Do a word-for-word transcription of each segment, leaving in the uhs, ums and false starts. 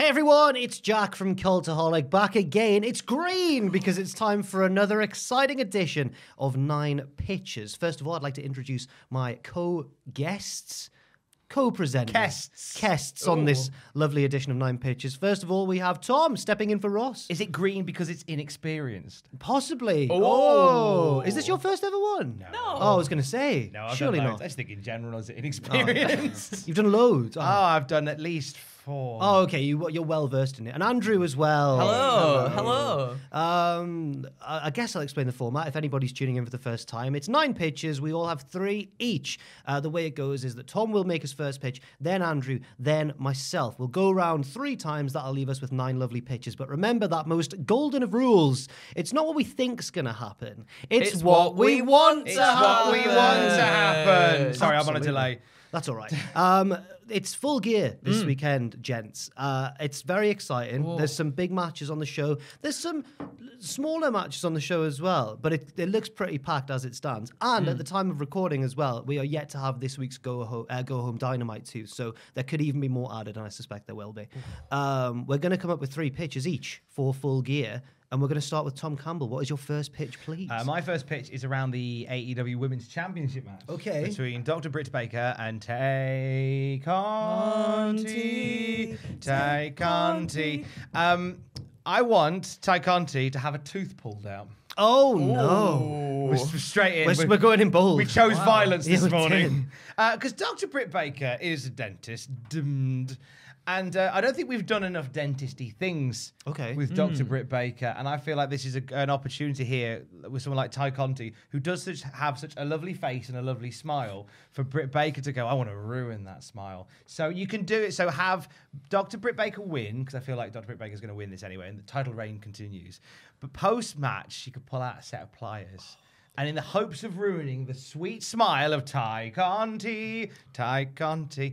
Hey everyone, it's Jack from Cultaholic back again. It's green because it's time for another exciting edition of Nine Pitches. First of all, I'd like to introduce my co-guests, co-presenters, guests, guests on Ooh. This lovely edition of Nine Pitches. First of all, we have Tom stepping in for Ross. Is it green because it's inexperienced? Possibly. Oh, oh. Is this your first ever one? No. Oh, I was going to say. No, I've surely not. I just think in general, is it inexperienced? Oh. You've done loads. Oh, I've done at least. Four. Oh, okay. You, you're well versed in it, and Andrew as well. Hello, hello. hello. Um, I, I guess I'll explain the format. If anybody's tuning in for the first time, it's nine pitches. We all have three each. Uh, the way it goes is that Tom will make his first pitch, then Andrew, then myself. We'll go round three times. That'll leave us with nine lovely pitches. But remember that most golden of rules: it's not what we think's going to happen. It's, it's what, what we want to happen. It's what we want to happen. Sorry, Absolutely. I'm on a delay. That's all right. Um, it's Full Gear this mm. weekend, gents. Uh, it's very exciting. Whoa. There's some big matches on the show. There's some smaller matches on the show as well, but it, it looks pretty packed as it stands. And mm. at the time of recording as well, we are yet to have this week's Go Home, uh, Go Home Dynamite too, so there could even be more added, and I suspect there will be. Um, we're going to come up with three pitches each for Full Gear. And we're going to start with Tom Campbell. What is your first pitch, please? Uh, my first pitch is around the A E W Women's Championship match. Okay. Between Doctor Britt Baker and Tay Conti. Tay Conti. Um, I want Tay Conti to have a tooth pulled out. Oh, Ooh. no. We're straight in. We're, we're, we're going in bold. We chose wow. violence this yeah, morning. Because uh, Doctor Britt Baker is a dentist. Doomed. And uh, I don't think we've done enough dentisty things okay. with Doctor Mm. Britt Baker, and I feel like this is a, an opportunity here with someone like Tay Conti, who does such, have such a lovely face and a lovely smile, for Britt Baker to go, I want to ruin that smile. So you can do it. So have Doctor Britt Baker win, because I feel like Doctor Britt Baker's going to win this anyway, and the title reign continues. But post-match, she could pull out a set of pliers. And in the hopes of ruining the sweet smile of Tay Conti, Tay Conti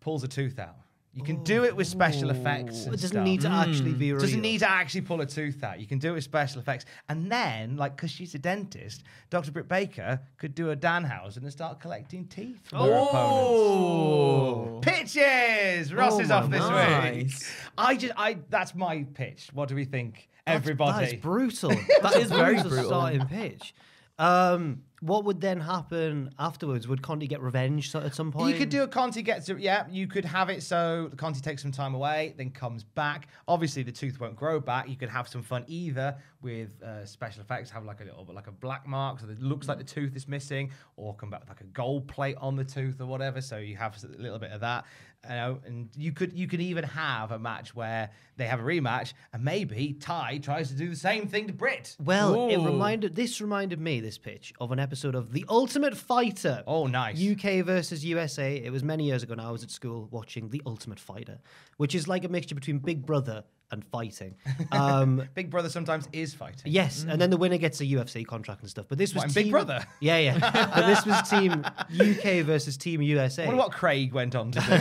pulls a tooth out. You can Ooh. do it with special effects. And it doesn't stuff. need to mm. actually be real. It doesn't need to actually pull a tooth out. You can do it with special effects. And then, like, because she's a dentist, Doctor Britt Baker could do a Danhausen and start collecting teeth from oh. her opponents. Pitches! Ross oh is off this nice. week. I just, I, that's my pitch. What do we think, that's, everybody? That is brutal. That is very brutal starting pitch. Um... What would then happen afterwards? Would Conti get revenge at some point? You could do a Conti gets... Yeah, you could have it so Conti takes some time away, then comes back. Obviously, the tooth won't grow back. You could have some fun either with uh, special effects, have like a little like a black mark so that it looks like the tooth is missing, or come back with like a gold plate on the tooth or whatever, so you have a little bit of that. You know, and you could you could even have a match where they have a rematch, and maybe Ty tries to do the same thing to Britt. Well, Ooh. it reminded this reminded me, this pitch, of an episode episode of The Ultimate Fighter. Oh, nice. U K versus U S A. It was many years ago now. I was at school watching The Ultimate Fighter, which is like a mixture between Big Brother and fighting. Um, Big Brother sometimes is fighting. Yes, mm. and then the winner gets a U F C contract and stuff. But this was what, team... Big Brother? Yeah, yeah. But this was Team U K versus Team U S A. I wonder what Craig went on to do.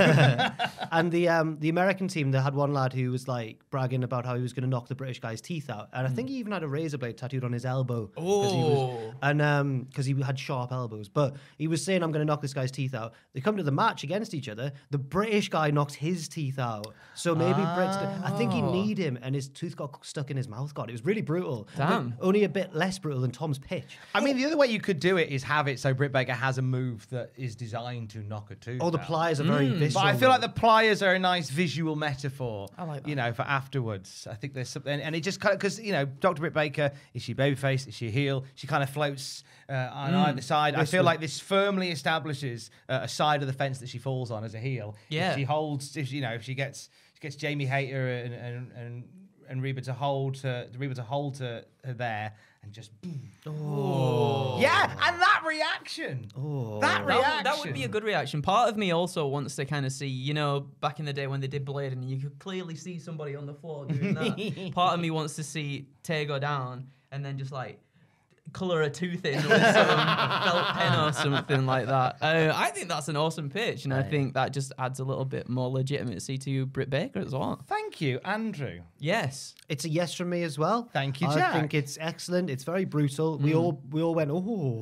And the um, the American team, they had one lad who was like bragging about how he was going to knock the British guy's teeth out. And I think he even had a razor blade tattooed on his elbow. Oh. And because um, he had sharp elbows. But he was saying, I'm going to knock this guy's teeth out. They come to the match against each other. The British guy knocked his teeth out. So maybe ah. Brits... Did... I think he needs him, and his tooth got stuck in his mouth. God, it was really brutal. Damn. Only a bit less brutal than Tom's pitch. I mean, the other way you could do it is have it so Britt Baker has a move that is designed to knock a tooth. Oh, the pliers out. are very mm. visual. But I feel like the pliers are a nice visual metaphor. I like that. You know, for afterwards. I think there's something, and it just kind of, because, you know, Doctor Britt Baker, is she babyface? Is she heel? She kind of floats uh, on mm. either side. This I feel one. like this firmly establishes uh, a side of the fence that she falls on as a heel. Yeah. If she holds, if you know, if she gets. Gets Jamie Hayter and and and, and Reba to hold to Reba to hold to her there, and just boom. Oh. Yeah, and that reaction. Oh. That reaction. That, that would be a good reaction. Part of me also wants to kind of see, you know, back in the day when they did Blade, and you could clearly see somebody on the floor doing that. Part of me wants to see Tay go down, and then just like colour a tooth in with some felt pen or something like that. Uh, I think that's an awesome pitch, and right. I think that just adds a little bit more legitimacy to Britt Baker as well. Thank you, Andrew. Yes. It's a yes from me as well. Thank you, Jack. I think it's excellent. It's very brutal. Mm. We all we all went, oh,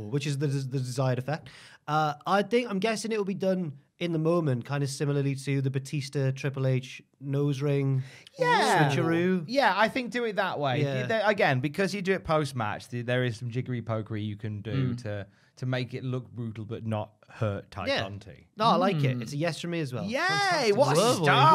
which is the, the desired effect. Uh, I think, I'm guessing it will be done in the moment, kind of similarly to the Batista Triple H nose ring yeah. switcheroo. Yeah, I think do it that way. Yeah. They, again, because you do it post-match, there is some jiggery-pokery you can do mm. to to make it look brutal but not hurt Tay Conti. Yeah. No, I like mm. it. It's a yes from me as well. Yay! Fantastic. What a Lovely. star!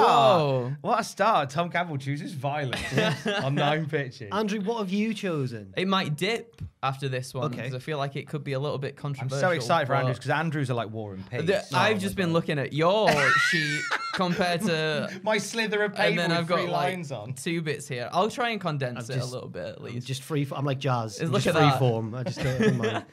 Whoa. What a star. Tom Campbell chooses violence on Nine Pitches. Andrew, what have you chosen? It might dip after this one because okay. I feel like it could be a little bit controversial. I'm so excited for Andrews because Andrews are like War and Peace. The, oh, I've just been looking at your sheet compared to my slither of paper, and then with I've got three lines like on two bits here. I'll try and condense I'm it just, a little bit at least. I'm just free. I'm like jazz. I'm look just at free that. form. I just don't mind. um,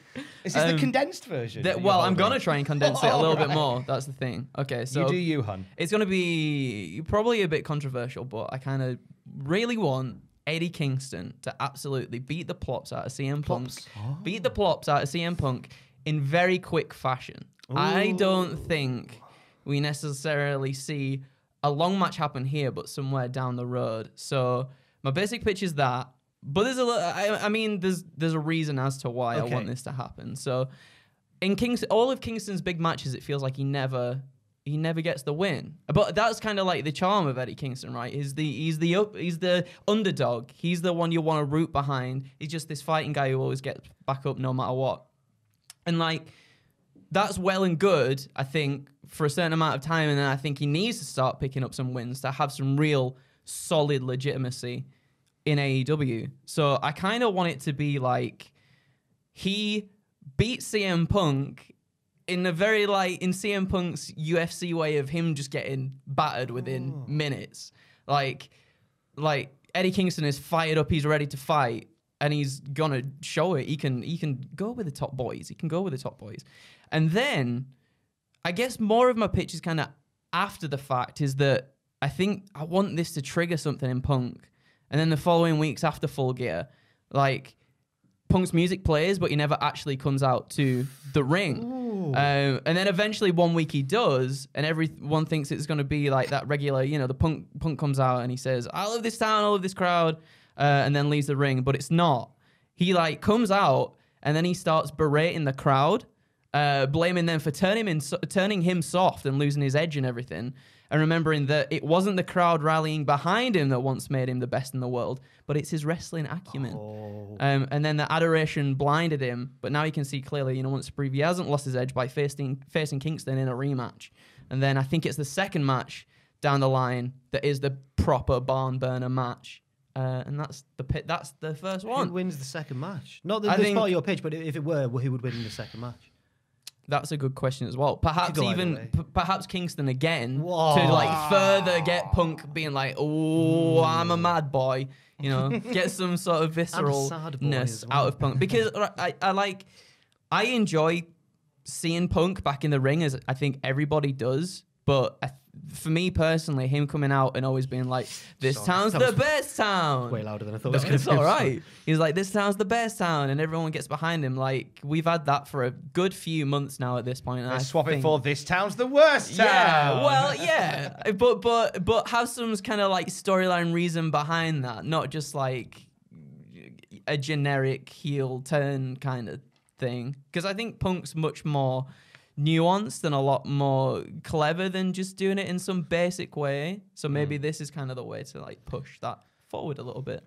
Is this the condensed version? That, well, I'm gonna try and condense oh, it a little right. bit more. That's the thing. Okay, so you do you, hun. It's gonna be probably a bit controversial, but I kind of really want Eddie Kingston to absolutely beat the plops out of C M Punk. Oh. Beat the plops out of C M Punk in very quick fashion. Ooh. I don't think we necessarily see a long match happen here, but somewhere down the road. So my basic pitch is that, but there's a little, I, I mean, there's there's a reason as to why okay. I want this to happen. So in Kingston, all of Kingston's big matches, it feels like he never he never gets the win. But that's kind of like the charm of Eddie Kingston, right? He's the he's the up, he's the underdog. He's the one you want to root behind. He's just this fighting guy who always gets back up no matter what. And like, that's well and good, I think, for a certain amount of time, and then I think he needs to start picking up some wins to have some real solid legitimacy in A E W. So I kind of want it to be like he beat C M Punk in a very like in C M Punk's U F C way of him just getting battered within oh. minutes. Like, like Eddie Kingston is fired up, he's ready to fight, and he's gonna show it. He can he can go with the top boys. He can go with the top boys. And then I guess more of my pitch is kind of after the fact is that I think I want this to trigger something in Punk. And then the following weeks after Full Gear, like, Punk's music plays, but he never actually comes out to the ring. Um, and then eventually one week he does, and everyone thinks it's going to be like that regular, you know, the Punk, Punk comes out and he says, I love this town, I love this crowd, uh, and then leaves the ring. But it's not. He, like, comes out, and then he starts berating the crowd, Uh, blaming them for turning him, turning him soft and losing his edge and everything, and remembering that it wasn't the crowd rallying behind him that once made him the best in the world, but it's his wrestling acumen. Oh. Um, and then the adoration blinded him, but now he can see clearly, you know, once Breve, he hasn't lost his edge by facing, facing Kingston in a rematch. And then I think it's the second match down the line that is the proper barn burner match. Uh, and that's the pit. That's the first one. Who wins the second match? Not that it's part of your pitch, but if it were, who would win the second match? That's a good question as well. Perhaps even, perhaps Kingston again Whoa. to like further get Punk being like, oh, mm. I'm a mad boy, you know, get some sort of visceralness well. out of Punk. Because I, I like, I enjoy seeing Punk back in the ring as I think everybody does. But I, for me personally, him coming out and always being like, this Sorry, town's the best town. Way louder than I thought no, it was going to be. It's all right. He's like, this town's the best town. And everyone gets behind him. Like, we've had that for a good few months now at this point. Let's swap think, it for this town's the worst town. Yeah, well, yeah. but, but, but have some kind of like storyline reason behind that. Not just like a generic heel turn kind of thing. Because I think Punk's much more nuanced and a lot more clever than just doing it in some basic way. So maybe mm. this is kind of the way to like push that forward a little bit.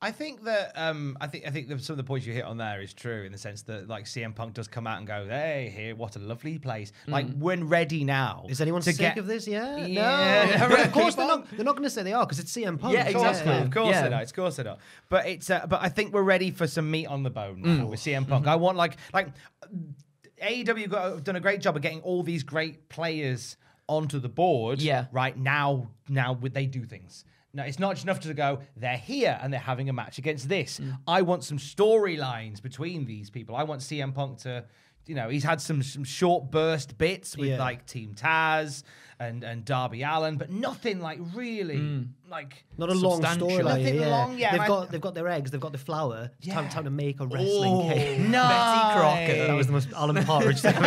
I think that um, I think I think that some of the points you hit on there is true in the sense that like C M Punk does come out and go, hey, here, what a lovely place. Mm. Like we're ready now. Is anyone sick get... of this? Yeah, yeah. No, of course they're not. They're not going to say they are because it's C M Punk. Yeah, exactly. Of course yeah. they're not. Of course they're not. But it's uh, but I think we're ready for some meat on the bone now mm. with C M Punk. Mm-hmm. I want like like. A E W got, have done a great job of getting all these great players onto the board. Yeah. Right now, now would they do things? No, it's not just enough to go, they're here and they're having a match against this. Mm. I want some storylines between these people. I want C M Punk to, you know, he's had some some short burst bits with yeah. like Team Taz and, and Darby Allin, but nothing like really mm. like not a long story. Nothing yeah. long. Yeah, they've right. got they've got their eggs. They've got the flour. It's yeah. time, time to make a wrestling oh, cake. No, Betty Crocker. That was the most Alan Partridge thing.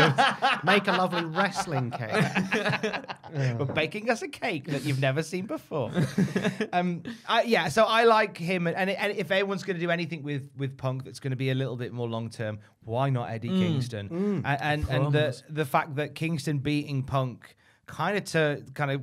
Make a lovely wrestling cake. Oh. We're baking us a cake that you've never seen before. um, I, yeah. So I like him, and, and, and if anyone's going to do anything with with Punk that's going to be a little bit more long term, why not Eddie mm. Kingston? Mm. And and, and the the fact that Kingston beating Punk kind of to kind of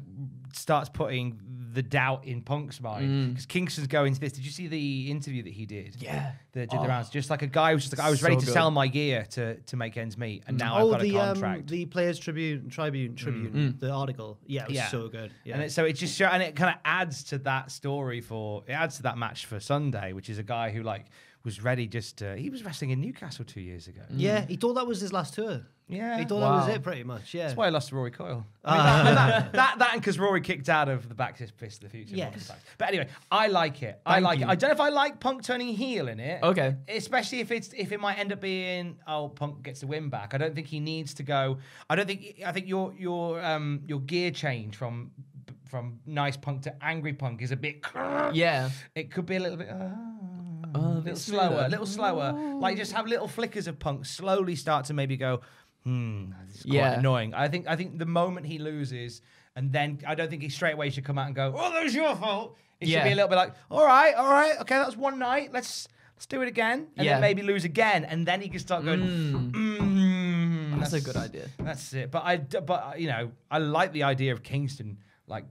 starts putting the doubt in Punk's mind, because mm. Kingston's going to this. Did you see the interview that he did? Yeah, that did oh. the rounds. Just like a guy who's just like, I was so ready to good. sell my gear to to make ends meet, and now oh, I've got the, a contract. Um, the Players Tribune, Tribune, Tribune, mm. the article. Yeah, it was yeah. so good. Yeah. And it, so it just show, and it kind of adds to that story for it adds to that match for Sunday, which is a guy who like was ready just to, he was wrestling in Newcastle two years ago. Mm. Yeah, he thought that was his last tour. Yeah, he thought wow. that was it pretty much. Yeah, that's why I lost to Rory Coyle. I mean, uh, that, that, that, that, and because Rory kicked out of the Baptist Piss of the Future. Yes. But anyway, I like it. Thank I like you. it. I don't know if I like Punk turning heel in it. Okay. Especially if it's if it might end up being oh Punk gets the win back. I don't think he needs to go. I don't think I think your your um your gear change from from nice Punk to angry Punk is a bit yeah. It could be a little bit. Uh, oh, a little slower, a little slower. Oh. Like just have little flickers of Punk slowly start to maybe go. Hmm, it's quite yeah. annoying. I think I think the moment he loses, and then I don't think he straight away should come out and go, "Oh, that was your fault." It yeah. should be a little bit like, "All right, all right, okay, that was one night. Let's let's do it again, and yeah. then maybe lose again, and then he can start going." Mm. Mm, that's, that's a good idea. That's it. But I, but you know, I like the idea of Kingston like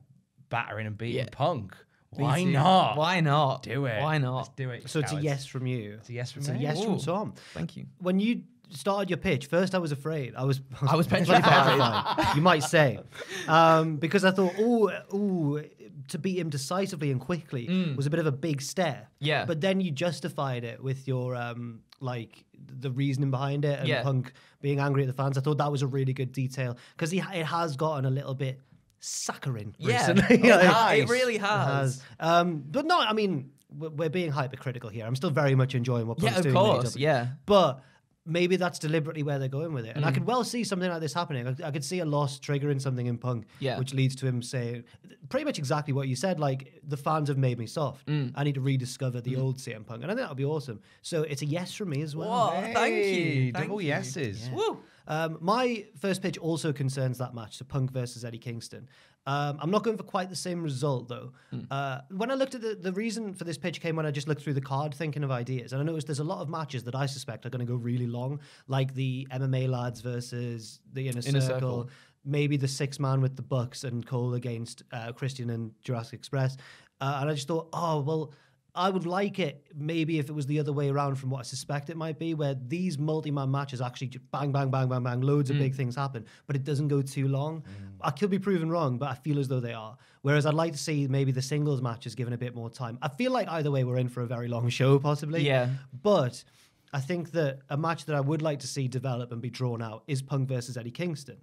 battering and beating yeah. Punk. Why Easy. not? Why not? Do it. Why not? Let's do it. So it's a yes from you. It's a yes from me. It's a yes Ooh. from Tom. Thank you. When you started your pitch, first I was afraid. I was I was petrified. You might say, um, because I thought, oh, oh, to beat him decisively and quickly mm. was a bit of a big step. Yeah. But then you justified it with your um, like the reasoning behind it and yeah. Punk being angry at the fans. I thought that was a really good detail because he it has gotten a little bit saccharine recently. Yeah, like, nice. It really has. It has. Um, but no, I mean we're being hypercritical here. I'm still very much enjoying what Punk's yeah, doing. Of course, yeah, but. Maybe that's deliberately where they're going with it. And mm. I could well see something like this happening. I, I could see a loss triggering something in Punk, yeah. which leads to him saying pretty much exactly what you said, like, the fans have made me soft. Mm. I need to rediscover the mm. old C M Punk. And I think that would be awesome. So it's a yes from me as well. Whoa, hey, thank you. Thank double you. yeses. Yeah. Woo. Um, my first pitch also concerns that match, so Punk versus Eddie Kingston. Um, I'm not going for quite the same result, though. Mm. Uh, when I looked at the, the reason for this pitch came when I just looked through the card thinking of ideas. And I noticed there's a lot of matches that I suspect are going to go really long, like the M M A lads versus the Inner Circle. Inner Circle. Maybe the six-man with the Bucks and Cole against uh, Christian and Jurassic Express. Uh, and I just thought, oh, well, I would like it maybe if it was the other way around from what I suspect it might be, where these multi-man matches actually just bang, bang, bang, bang, bang, loads mm. of big things happen, but it doesn't go too long. Mm. I could be proven wrong, but I feel as though they are. Whereas I'd like to see maybe the singles matches given a bit more time. I feel like either way we're in for a very long show, possibly. Yeah. But I think that a match that I would like to see develop and be drawn out is Punk versus Eddie Kingston.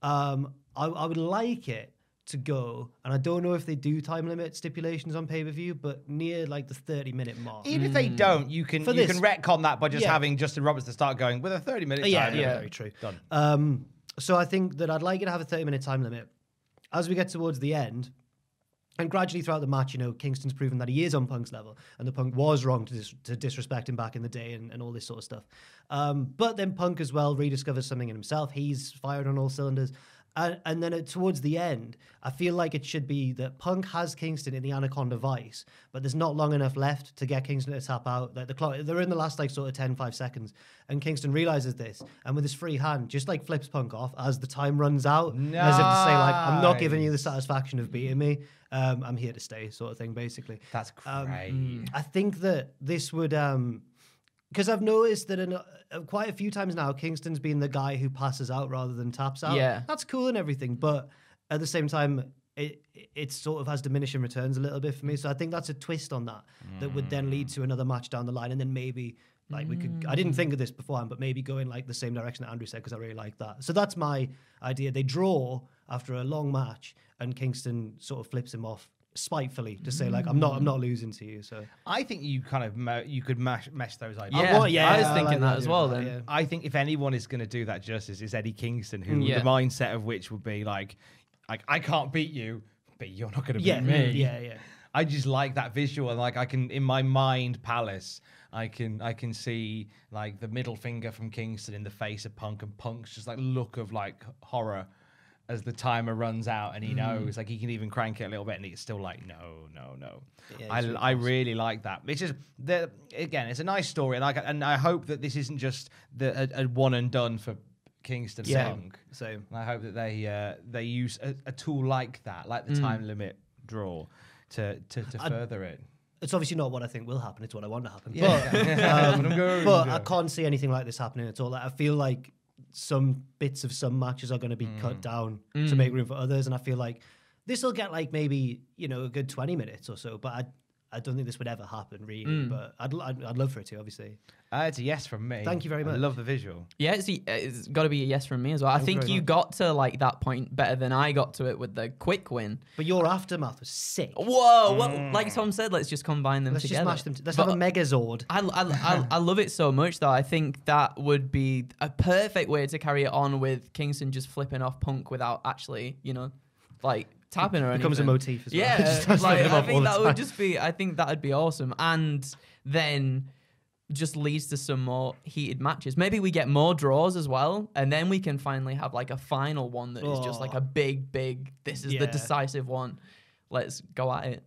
Um, I, I would like it to go, and I don't know if they do time limit stipulations on pay-per-view, but near like the thirty minute mark. Even if they don't, you can For you this, can retcon that by just yeah. having Justin Roberts to start going with a thirty minute time yeah, limit. Yeah, very true. Done. Um, so I think that I'd like it to have a thirty minute time limit. As we get towards the end, and gradually throughout the match, you know, Kingston's proven that he is on Punk's level, and the Punk was wrong to, dis to disrespect him back in the day and, and all this sort of stuff. Um, but then Punk as well rediscovers something in himself. He's fired on all cylinders. And, and then it, towards the end, I feel like it should be that Punk has Kingston in the Anaconda Vice, but there's not long enough left to get Kingston to tap out. Like the clock, they're in the last like sort of ten, five seconds, and Kingston realizes this, and with his free hand, just like flips Punk off as the time runs out, nice. as if to say like, I'm not giving you the satisfaction of beating me. Um, I'm here to stay, sort of thing, basically. That's great. Um, I think that this would. Um, Because I've noticed that in, uh, quite a few times now, Kingston's been the guy who passes out rather than taps out. Yeah. That's cool and everything, but at the same time, it, it sort of has diminishing returns a little bit for me. So I think that's a twist on that mm. that would then lead to another match down the line, and then maybe like mm. we could. I didn't think of this beforehand, but maybe go in like the same direction that Andrew said because I really like that. So that's my idea. They draw after a long match, and Kingston sort of flips him off. Spitefully to say like I'm not I'm not losing to you. So I think you kind of you could mash, mesh those ideas. Yeah, well, yeah I was yeah, thinking I like that, that as well. Then that, yeah. I think if anyone is going to do that justice is Eddie Kingston, who yeah. the mindset of which would be like, like I can't beat you, but you're not going to beat yeah, me. Yeah, yeah. I just like that visual. Like I can, in my mind palace, I can I can see like the middle finger from Kingston in the face of Punk, and Punk's just like look of like horror as the timer runs out, and he knows, mm. like he can even crank it a little bit, and it's still like no, no, no. Yeah, I really, I really like that. It's just the again, it's a nice story, and I and I hope that this isn't just the a, a one and done for Kingston yeah. Punk. So I hope that they uh, they use a, a tool like that, like the mm. time limit draw, to to, to further it. It's obviously not what I think will happen. It's what I want to happen. Yeah. But, um, but, but I can't see anything like this happening at all. Like, I feel like some bits of some matches are going to be mm. cut down mm. to make room for others. And I feel like this will get like maybe, you know, a good twenty minutes or so. But I I don't think this would ever happen, really. Mm. But I'd, I'd I'd love for it to, obviously. Uh, it's a yes from me. Thank you very much. I love the visual. Yeah, it's, it's got to be a yes from me as well. I think you got to like that point better than I got to it with the quick win. But your aftermath was sick. Whoa! Mm. Well, like Tom said, let's just combine them let's together. Let's just smash them. Let's but have a Megazord. I I, I I love it so much that I think that would be a perfect way to carry it on with Kingston just flipping off Punk without actually, you know, like. Tapping or becomes anything. Becomes a motif as well. Yeah, like, I think that would just be, I think that would be awesome. And then just leads to some more heated matches. Maybe we get more draws as well. And then we can finally have like a final one that oh. is just like a big, big, this is yeah. the decisive one. Let's go at it.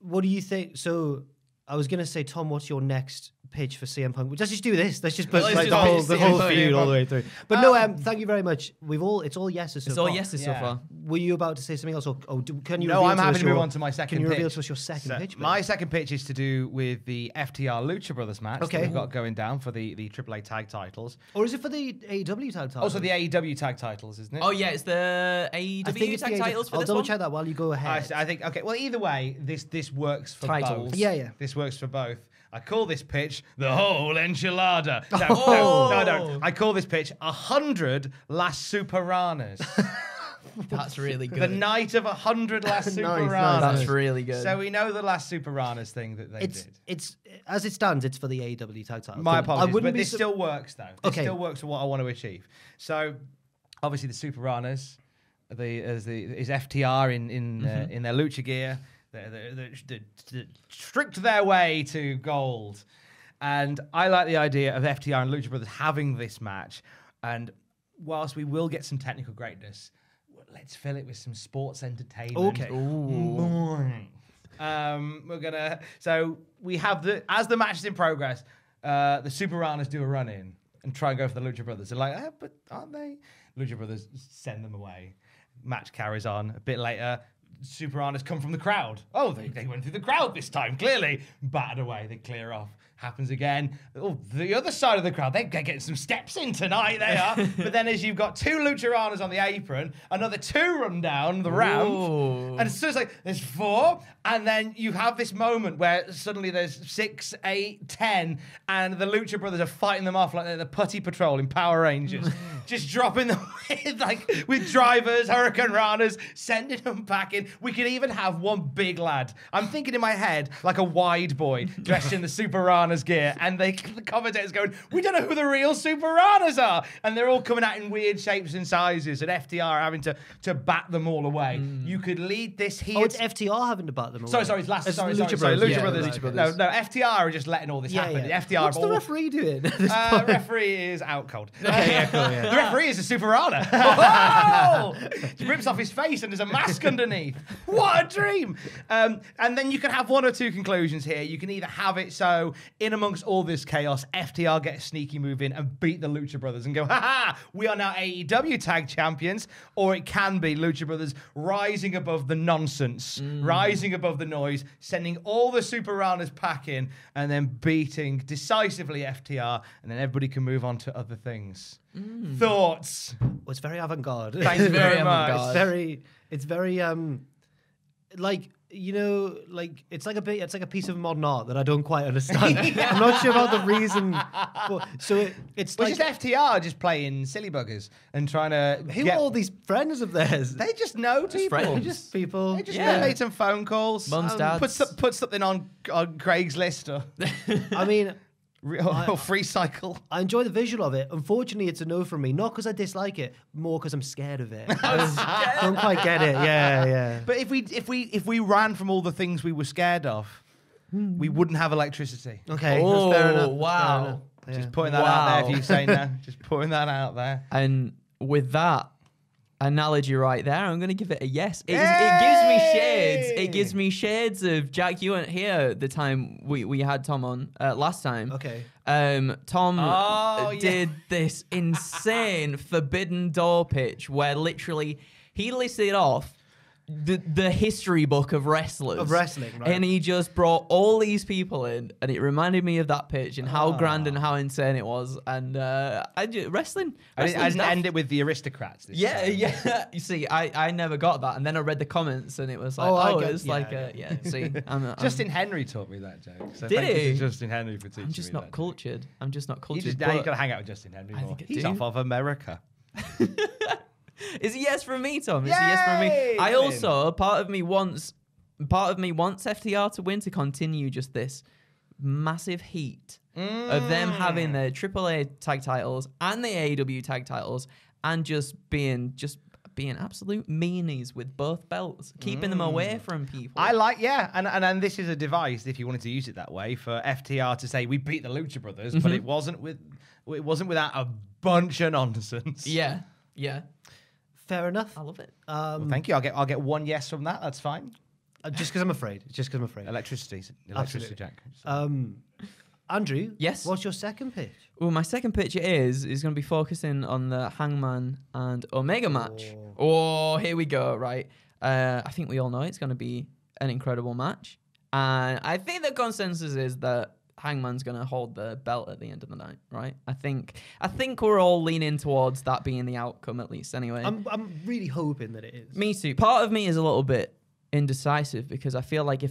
What do you think? So I was going to say, Tom, what's your next pitch for C M Punk? Let's just do this. Let's just put Let's like, just the whole, the whole feud all the way through. But um, no, um, thank you very much. We've all it's all yeses. So it's all yeses yeah. so far. Were you about to say something else, or oh, do, can you? No, I'm happy to move your, on to my second. Can you pitch. reveal to us your second so, pitch? Please? My second pitch is to do with the F T R Lucha Brothers match. Okay, that we've got going down for the the Triple A Tag Titles, or is it for the A E W Tag Titles? Also the A E W Tag Titles, isn't it? Oh yeah, it's the A E W Tag Titles. I'll double check that while you go ahead. I think okay. Well, either way, this this works for both. Yeah, yeah. This works for both. I call this pitch the whole enchilada. No, oh. no, no, no. I call this pitch a hundred last Superanas. That's really good. The night of a hundred last nice, Superanas. Nice. That's really good. So we know the last Superanas thing that they it's, did. It's as it stands, it's for the A E W Tag Title. My apologies, I but this still works though. This okay. still works for what I want to achieve. So obviously the Superanas, the as the is F T R in in mm-hmm. uh, in their lucha gear. They tricked their way to gold. And I like the idea of F T R and Lucha Brothers having this match. And whilst we will get some technical greatness, let's fill it with some sports entertainment. Okay. Ooh. Um, we're going to... So we have the... As the match is in progress, uh, the Superanas do a run-in and try and go for the Lucha Brothers. They're like, eh, but aren't they? Lucha Brothers send them away. Match carries on. A bit later... Superanas come from the crowd. Oh, they, they went through the crowd this time, clearly. Battered away, they clear off. Happens again. Oh, the other side of the crowd, they're getting some steps in tonight, they are. But then as you've got two Lucharanas on the apron, another two run down the round. Ooh. And so it's like, there's four. And then you have this moment where suddenly there's six, eight, ten, and the Lucha Brothers are fighting them off like they're the Putty Patrol in Power Rangers. Just dropping them with, like, with drivers, Hurricane Ranas, sending them packing. We could even have one big lad. I'm thinking in my head, like a wide boy dressed in the Superana gear, and they, the commentators going, we don't know who the real Superanas are, and they're all coming out in weird shapes and sizes, and F T R having to to bat them all away. Mm. You could lead this here. Oh, it's F T R having to bat them away. Sorry, sorry, it's last. It's sorry, Lucha sorry, Brothers. Sorry, Lucha, yeah, Brothers. Lucha Brothers. No, no, F T R are just letting all this yeah, happen. Yeah. F T R. What's all... the referee doing? Uh, referee is out cold. Okay, yeah, cool, yeah. The referee is a Superana. Oh! He rips off his face, and there's a mask underneath. What a dream! Um, and then you can have one or two conclusions here. You can either have it so. In amongst all this chaos, F T R get a sneaky move in and beat the Lucha Brothers and go, ha-ha, we are now A E W Tag Champions. Or it can be Lucha Brothers rising above the nonsense, mm. rising above the noise, sending all the Superanas packing and then beating decisively F T R, and then everybody can move on to other things. Mm. Thoughts? Well, it's very avant-garde. Thanks very, very much. It's very, it's very, um, like... You know, like it's like a bit, it's like a piece of modern art that I don't quite understand. Yeah. I'm not sure about the reason. But, so it, it's which like, is F T R just playing silly buggers and trying to. Who get, are all these friends of theirs? They just know just people. Friends. They're just people. They just yeah. made some phone calls. Mums, um, dads. Put, put something on on Craigslist. Or I mean, Real, I, free cycle. I enjoy the visual of it. Unfortunately, it's a no for me. Not because I dislike it, more because I'm scared of it. I was, scared. Don't quite get it. Yeah, yeah. But if we if we if we ran from all the things we were scared of, mm. we wouldn't have electricity. Okay. Oh, that's fair enough. Wow. Fair enough. Yeah. Just putting that wow. out there. If you say no, just putting that out there. And with that analogy right there, I'm going to give it a yes. It, it gives me shades. It gives me shades of Jack. You weren't here the time we, we had Tom on uh, last time. Okay. Um, Tom oh, did yeah. this insane forbidden door pitch where literally he listed off the the history book of wrestlers. Of wrestling, right. And he just brought all these people in, and it reminded me of that pitch and how oh. grand and how insane it was. And uh, I just, wrestling. I didn't, I didn't end it with the aristocrats. This yeah, time. yeah. You see, I, I never got that. And then I read the comments, and it was like, oh, oh it's yeah, like, yeah. A, yeah see. I'm a, I'm Justin Henry taught me that joke. So did he? Justin Henry for teaching me I'm just me not that cultured. Joke. I'm just not cultured. You just, now you've got to hang out with Justin Henry more. He's do. off of America. Is a yes from me, Tom? Is Yay! a yes from me? I also, part of me wants, part of me wants F T R to win to continue just this massive heat mm. of them having their triple A tag titles and the A E W tag titles and just being just being absolute meanies with both belts, keeping mm. them away from people. I like, yeah, and, and and this is a device if you wanted to use it that way for F T R to say we beat the Lucha Brothers, mm-hmm. but it wasn't with, it wasn't without a bunch of nonsense. Yeah, yeah. Fair enough. I love it. Um, well, thank you. I'll get I'll get one yes from that. That's fine. Uh, just because I'm afraid. Just because I'm afraid. Electricity. Electricity, Absolutely. Jack. Um, Andrew. Yes. What's your second pitch? Well, my second pitch is is going to be focusing on the Hangman and Omega match. Oh, oh here we go. Right. Uh, I think we all know it's going to be an incredible match, and I think the consensus is that Hangman's going to hold the belt at the end of the night, right? I think I think we're all leaning towards that being the outcome, at least, anyway. I'm, I'm really hoping that it is. Me too. Part of me is a little bit indecisive because I feel like if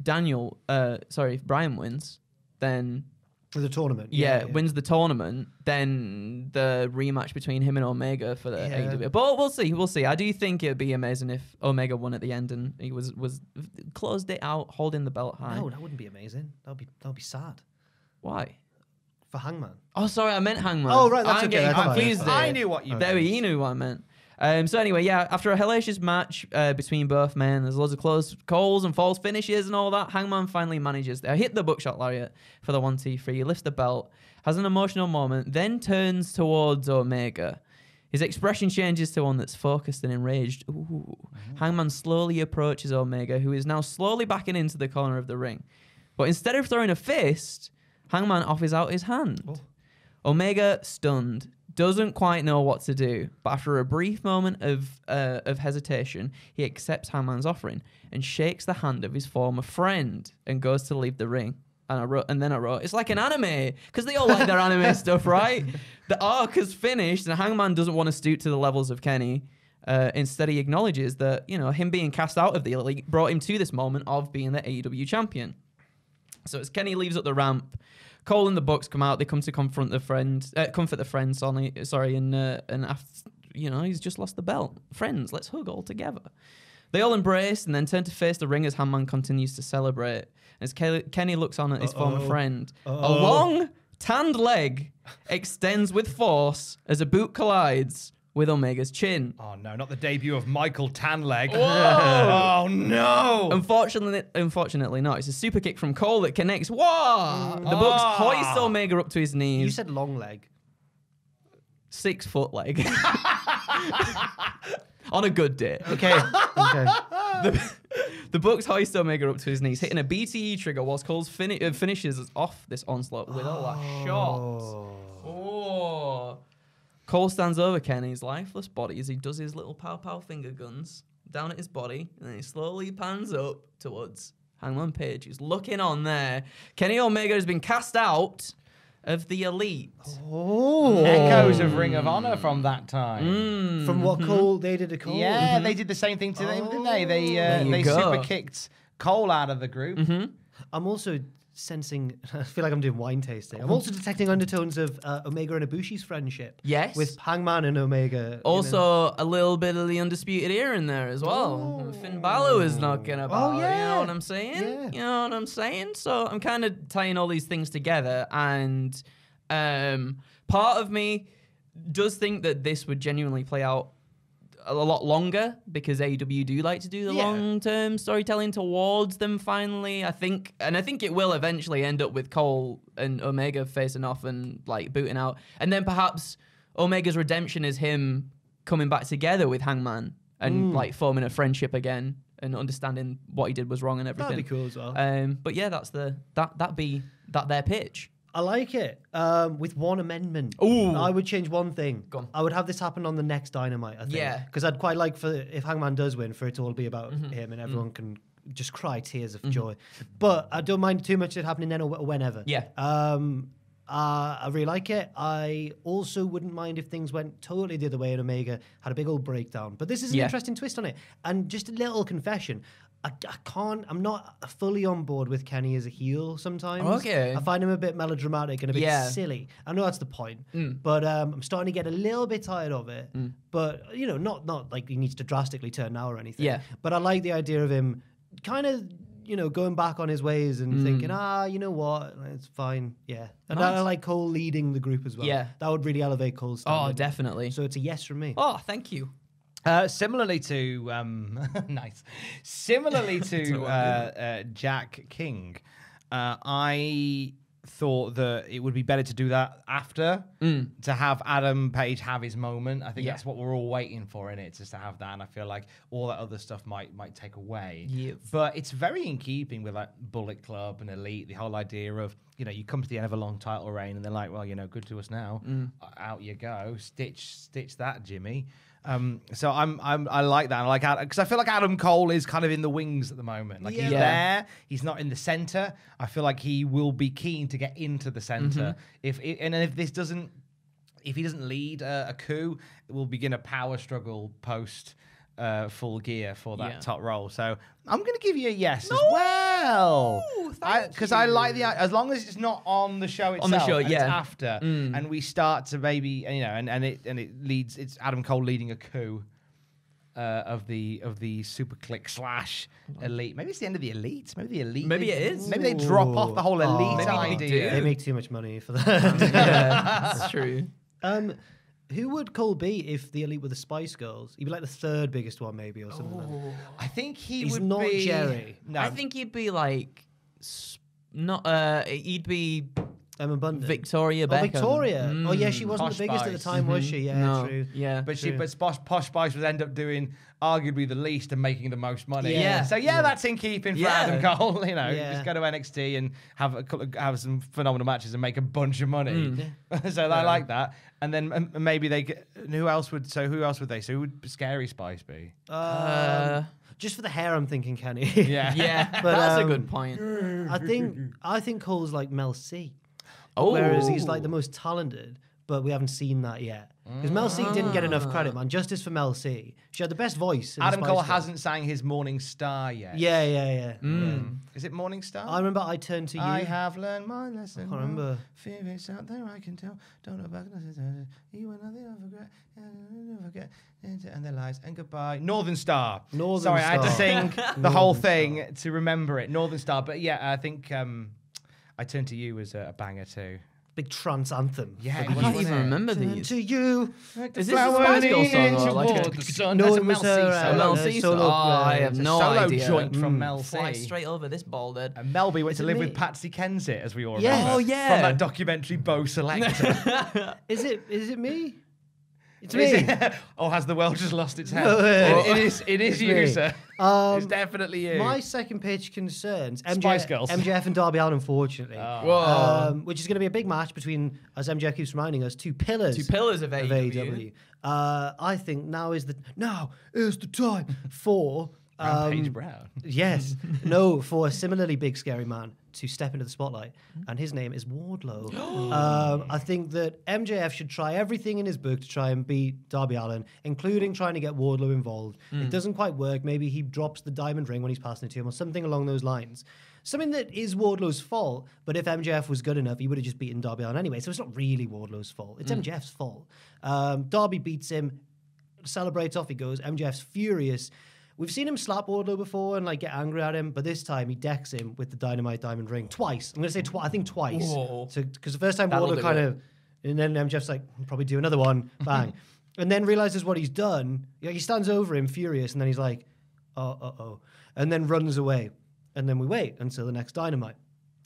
Daniel, uh, sorry, if Brian wins, then... For the tournament. Yeah, yeah, yeah, wins the tournament, then the rematch between him and Omega for the yeah. A E W. But we'll see, we'll see. I do think it'd be amazing if Omega won at the end and he was was closed it out, holding the belt high. No, that wouldn't be amazing. That'd be that'd be sad. Why? For Hangman. Oh, sorry, I meant Hangman. Oh, right, that's I'm okay. That's confused there. I knew what you meant. There, you knew what I meant. Um, so anyway, yeah, after a hellacious match uh, between both men, there's loads of close calls and false finishes and all that, Hangman finally manages to hit the Buckshot Lariat for the one, two, three, lifts the belt, has an emotional moment, then turns towards Omega. His expression changes to one that's focused and enraged. Ooh. Mm-hmm. Hangman slowly approaches Omega, who is now slowly backing into the corner of the ring. But instead of throwing a fist, Hangman offers out his hand. Oh. Omega, stunned, doesn't quite know what to do, but after a brief moment of uh, of hesitation, he accepts Hangman's offering and shakes the hand of his former friend and goes to leave the ring. And I wrote, and then I wrote, it's like an anime, because they all like their anime stuff, right? The arc has finished, and Hangman doesn't want to stoop to the levels of Kenny. Uh, instead, he acknowledges that, you know, him being cast out of the Elite brought him to this moment of being the A E W champion. So as Kenny leaves up the ramp, Cole and the Bucks come out. They come to confront the friend, uh, comfort the friend. Sorry, sorry, and uh, and after, you know, he's just lost the belt. Friends, let's hug all together. They all embrace and then turn to face the ring as Hangman continues to celebrate. As Ke Kenny looks on at his uh -oh. former friend, uh -oh. a long tanned leg extends with force as a boot collides with Omega's chin. Oh no, not the debut of Michael Tanleg. Oh no! Unfortunately, unfortunately not. It's a super kick from Cole that connects. Whoa! The oh. Bucks hoist Omega up to his knees. You said long leg. Six foot leg. On a good day. Okay. Okay. The, the Bucks hoist Omega up to his knees, hitting a B T E trigger whilst Cole's fini uh, finishes off this onslaught with oh. all that shots. Oh. Cole stands over Kenny's lifeless body as he does his little pow-pow finger guns down at his body, and then he slowly pans up towards Hangman Page, who's looking on there. Kenny Omega has been cast out of the Elite. Oh. Echoes of Ring of Honor from that time. Mm. From what Cole, they did a Cole. Yeah, mm-hmm. they did the same thing to oh. them, didn't they? They, uh, they super-kicked Cole out of the group. Mm-hmm. I'm also sensing... I feel like I'm doing wine tasting. I'm also detecting undertones of uh, Omega and Ibushi's friendship. Yes. With Hangman and Omega. Also, you know, a little bit of the Undisputed Era in there as well. Oh. Finn Balor is not going to bow. Oh, yeah. You know what I'm saying? Yeah. You know what I'm saying? So I'm kind of tying all these things together, and um, part of me does think that this would genuinely play out a lot longer, because A E W do like to do the yeah. long-term storytelling towards them finally. I think, and I think it will eventually end up with Cole and Omega facing off and like booting out. And then perhaps Omega's redemption is him coming back together with Hangman and mm. like forming a friendship again and understanding what he did was wrong and everything. That'd be cool as well. Um, but yeah, that's the, that, that'd be, that their pitch. I like it. Um, with one amendment. Ooh. I would change one thing. Go on. I would have this happen on the next Dynamite, I think. Yeah. Because I'd quite like, for if Hangman does win, for it to all be about mm-hmm. him and everyone mm-hmm. can just cry tears of mm-hmm. joy. But I don't mind too much it happening then or whenever. Yeah. Um, uh, I really like it. I also wouldn't mind if things went totally the other way and Omega had a big old breakdown. But this is an yeah. interesting twist on it. And just a little confession. I, I can't, I'm not fully on board with Kenny as a heel sometimes. Okay. I find him a bit melodramatic and a bit yeah. silly. I know that's the point, mm. but um, I'm starting to get a little bit tired of it. Mm. But, you know, not, not like he needs to drastically turn now or anything. Yeah. But I like the idea of him kind of, you know, going back on his ways and mm. thinking, ah, you know what, it's fine. Yeah. And nice. I, I like Cole leading the group as well. Yeah. That would really elevate Cole's standard. Oh, definitely. So it's a yes from me. Oh, thank you. Uh, similarly to um, nice. Similarly to uh, uh, Jack King, uh, I thought that it would be better to do that after mm. to have Adam Page have his moment. I think yeah. that's what we're all waiting for in it, just to have that. And I feel like all that other stuff might might take away. Yes. But it's very in keeping with like Bullet Club and Elite, the whole idea of, you know, you come to the end of a long title reign and they're like, well, you know, good to us now. Mm. Out you go, stitch stitch that, Jimmy. Um, so I'm, I'm, I like that. I like, because I feel like Adam Cole is kind of in the wings at the moment. Like yeah. he's there, he's not in the center. I feel like he will be keen to get into the center. Mm-hmm. If it, and if this doesn't, if he doesn't lead a, a coup, it will begin a power struggle post uh, Full Gear for that yeah. top role. So I'm going to give you a yes no. as well, because I, I like the, as long as it's not on the show itself, on the show, yeah. it's after, mm. and we start to maybe, you know, and and it and it leads, it's Adam Cole leading a coup uh, of the of the Super Click slash Elite. Maybe it's the end of the Elite. Maybe the Elite. Maybe it is. Maybe they drop off the whole Elite oh, idea. They, they make too much money for that. Yeah, that's true. Um. Who would Cole be if the Elite were the Spice Girls? He'd be like the third biggest one, maybe, or something. Oh. Like that. I think he He's would not be Jerry. No, I think he'd be like not. Uh, he'd be Emma Bunton, Victoria Beckham. Oh, Victoria. Mm. Oh yeah, she wasn't Posh the biggest Spice. At the time, mm-hmm. was she? Yeah, no. true. Yeah, but true. she, but Posh, Posh Spice would end up doing arguably the least and making the most money. Yeah. yeah. So yeah, yeah, that's in keeping for yeah. Adam Cole. You know, yeah. just go to N X T and have a, have some phenomenal matches and make a bunch of money. Mm. so yeah. I like that. And then um, maybe they get, who else would so who else would they so who would Scary Spice be? Uh, uh, just for the hair, I'm thinking Kenny. Yeah, yeah, but, that's um, a good point. I think I think Cole's like Mel C, oh. whereas he's like the most talented, but we haven't seen that yet. Because Mel C didn't get enough credit, man. Justice for Mel C. She had the best voice. In Adam Cole Club. Hasn't sang his Morning Star yet. Yeah, yeah, yeah. Mm. yeah. Is it Morning Star? I remember I turned to you. I have learned my lesson. I can't remember. Fear is out there, I can tell. Don't look back. You and nothing, I forget. I forget. And their lies. And goodbye. Northern Star. Northern Sorry, Star. Sorry, I had to sing the whole thing Star. To remember it. Northern Star. But yeah, I think um, I turned to you as a banger too. Big trance anthem. Yeah, I can't even remember these. To you, like the is this a Spice Girl song? Or like the sun. No, it was a Mel C solo. Oh, I have no solo idea. Solo joint mm. from Mel C. Fly straight over this bald head. And Melby went is to live me? With Patsy Kensit, as we all yeah. remember. Oh yeah, from that documentary Bo Selector. is it? Is it me? It's me. It? Oh, has the world just lost its head? No, oh, it is. It is you, sir. Um, it's definitely you. My second pitch concerns M J F, Spice Girls, M J F and Darby Allin, unfortunately, oh. um, which is going to be a big match between, as M J F keeps reminding us, two pillars, two pillars of A E W. Uh, I think now is the now is the time for um, Rampage Brown. Yes, no, for a similarly big scary man to step into the spotlight, and his name is Wardlow. um, I think that M J F should try everything in his book to try and beat Darby Allin, including trying to get Wardlow involved. Mm. It doesn't quite work. Maybe he drops the diamond ring when he's passing it to him or something along those lines. Something that is Wardlow's fault, but if M J F was good enough, he would have just beaten Darby Allin anyway. So it's not really Wardlow's fault. It's mm. M J F's fault. Um, Darby beats him, celebrates, off he goes. M J F's furious. We've seen him slap Wardlow before and like get angry at him, but this time he decks him with the Dynamite Diamond Ring twice. I'm going to say twice. I think twice. Because so, the first time That'll Wardlow kind it. of... And then M J F's like, I'll probably do another one. Bang. And then realizes what he's done. He stands over him furious, and then he's like, oh, uh-oh. And then runs away. And then we wait until the next Dynamite.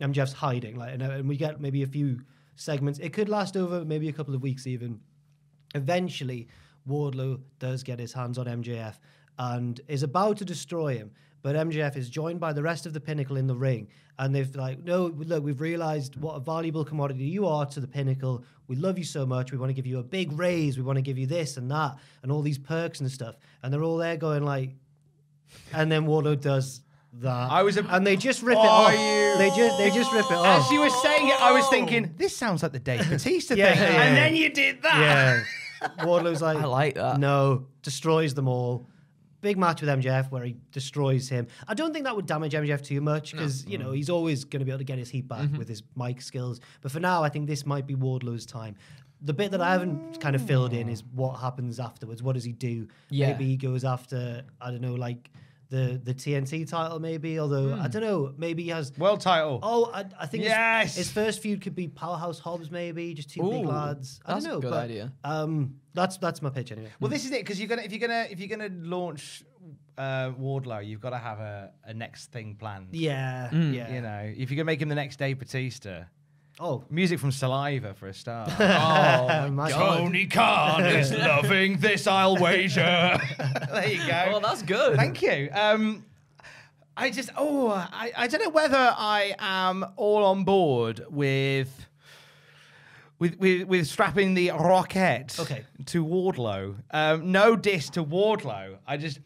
M J F's hiding. like, and, and we get maybe a few segments. It could last over maybe a couple of weeks even. Eventually, Wardlow does get his hands on M J F and is about to destroy him. But M J F is joined by the rest of the Pinnacle in the ring. And they've like, no, look, we've realized what a valuable commodity you are to the Pinnacle. We love you so much. We want to give you a big raise. We want to give you this and that and all these perks and stuff. And they're all there going like, and then Wardlow does that. I was a... And they just rip oh, it off. You... They, just, they just rip it off. As you were saying it, I was thinking, this sounds like the Dave Batista yeah, thing. Yeah, and yeah. then you did that. Yeah. Wardlow's like, I like that. No, destroys them all. Big match with M J F where he destroys him. I don't think that would damage M J F too much because, no. you know, he's always going to be able to get his heat back mm-hmm. with his mic skills. But for now, I think this might be Wardlow's time. The bit that I haven't kind of filled in is what happens afterwards. What does he do? Yeah. Maybe he goes after, I don't know, like the, the T N T title maybe, although, mm. I don't know, maybe he has... World title. Oh, I, I think yes! his, his first feud could be Powerhouse Hobbs maybe, just two Ooh, big lads. I that's don't know. That's a good but, idea. Um, That's that's my pitch anyway. Well, this is it because you're gonna if you're gonna if you're gonna launch uh, Wardlow, you've got to have a, a next thing planned. Yeah, mm. yeah. You know, if you're gonna make him the next Dave Batista, oh, music from Saliva for a start. oh, my Tony Khan is loving this. I'll wager. There you go. Well, that's good. Thank you. Um, I just oh I I don't know whether I am all on board with. With, with with strapping the rocket okay. to Wardlow, um, no diss to Wardlow. I just,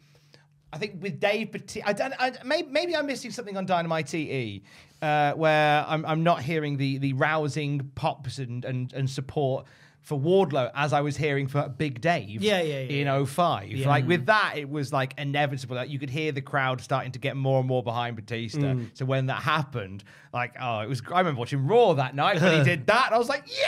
I think with Dave, I don't. I, maybe, maybe I'm missing something on Dynamite T E, uh, where I'm I'm not hearing the the rousing pops and and and support for Wardlow as I was hearing for Big Dave. Yeah, yeah, yeah. In oh five, yeah. like with that, it was like inevitable. Like, you could hear the crowd starting to get more and more behind Batista. Mm. So when that happened, like oh, it was. I remember watching Raw that night when he did that. And I was like, yeah.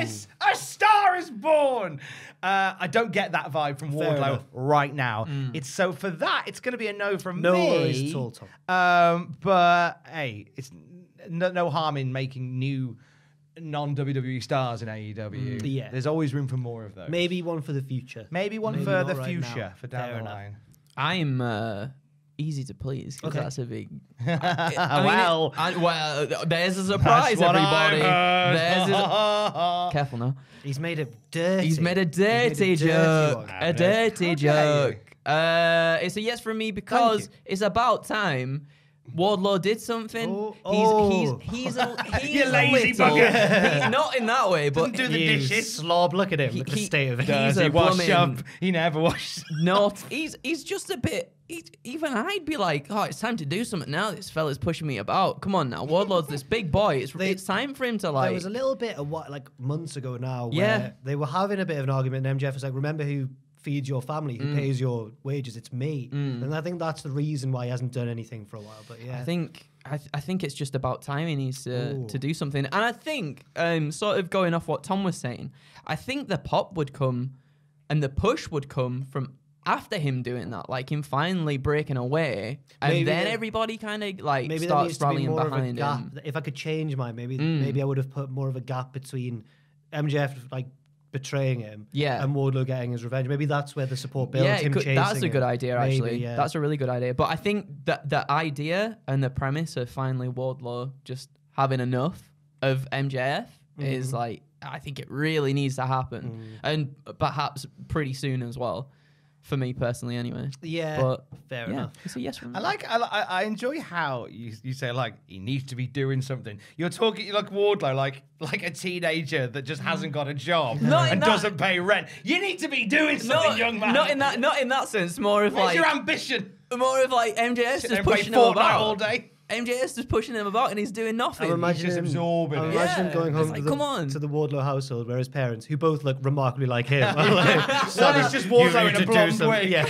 Yes! A star is born! Uh, I don't get that vibe from Wardlow right now. Mm. It's so for that, it's going to be a no from no me. No worries at all, Tom. Um, but, hey, it's no, no harm in making new non W W E stars in A E W. Mm, yeah. There's always room for more of those. Maybe one for the future. Maybe one Maybe for the right future, now. for down Fair the line. Enough. I'm... Uh... easy to please because okay. that's a big I, I mean, well it, I, well there's a surprise everybody there's a, careful now he's made a dirty he's made a dirty, made a dirty joke dirty a dirty okay. joke uh it's a yes for me because it's about time Wardlow did something. Oh, oh. He's he's he's a, he's you a lazy little, bugger. He's not in that way, but do the dishes. Slob, look at him. He, look at the state of it. He's a wash up. He never washes. Not. He's he's just a bit. He, even I'd be like, oh, it's time to do something now. This fella's pushing me about. Come on now, Wardlow's this big boy. It's they, it's time for him to like. There was a little bit of what like months ago now. Where yeah. They were having a bit of an argument, and M J F was like, remember who feeds your family, who mm. pays your wages, it's me. Mm. And I think that's the reason why he hasn't done anything for a while, but yeah. I think I, th I think it's just about time he needs to, to do something. And I think, um, sort of going off what Tom was saying, I think the pop would come and the push would come from after him doing that, like him finally breaking away, and maybe then that, everybody kind of like maybe starts rallying be behind him. If I could change mine, maybe, mm. maybe I would have put more of a gap between M J F, like, betraying him yeah. and Wardlow getting his revenge. Maybe that's where the support builds, yeah, him could, chasing Yeah, that's a good it. idea, actually. Maybe, yeah. That's a really good idea. But I think that the idea and the premise of finally Wardlow just having enough of M J F mm-hmm. is like, I think it really needs to happen. Mm. And perhaps pretty soon as well. For me personally, anyway. Yeah, but fair yeah, enough. It's a yes from me. I like. I, I enjoy how you, you say like he needs to be doing something. You're talking like Wardlow, like like a teenager that just hasn't got a job not and doesn't pay rent. You need to be doing something, not, young man. Not in that. Not in that sense. More of Where's like your ambition. More of like M J S just pushing him about all day. M J S is pushing him about and he's doing nothing. I imagine he's just absorbing I imagine yeah. going home like, to, the, come on. to the Wardlow household where his parents, who both look remarkably like him, are like, Son, it's just Wardlow in a blonde wig. Yeah,